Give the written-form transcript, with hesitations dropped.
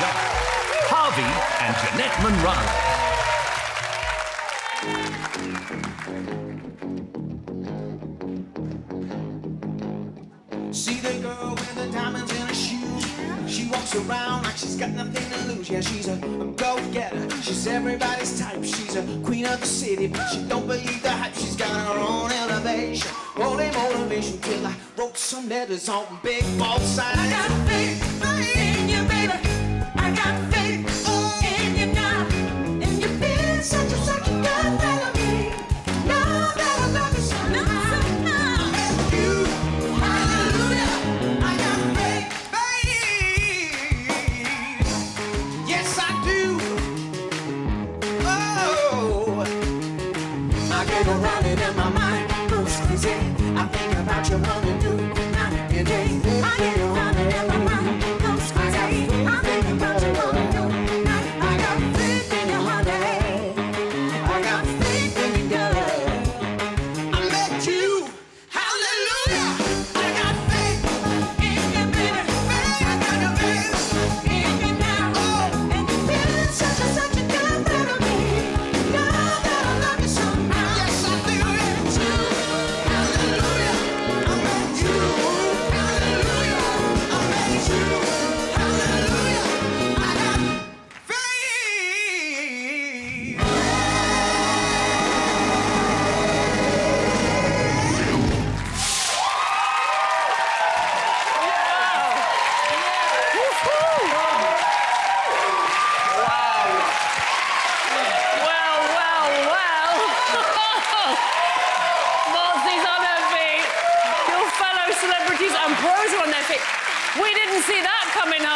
HRVY and Janette Manrara. See the girl with the diamonds in her shoes? She walks around like she's got nothing to lose. Yeah, she's a go-getter. She's everybody's type. She's a queen of the city, but she don't believe the hype. She's got her own elevation, holy motivation. Till I wrote some letters on big bold signs. I got faith in you, baby. I got faith in you now. And you're feeling such a good fellow. Now that I love you so now. I think about you running through night and day. I get around it in my mind. I think about you running through night. I got faith in your heart, I got faith in your girl. I met you. Hallelujah. I got faith in your baby. I got your faith in you now. Oh, and you're feeling such a good thing to me. Now that I love you so much. Yes, I do. Celebrities and pros are on their feet. We didn't see that coming up.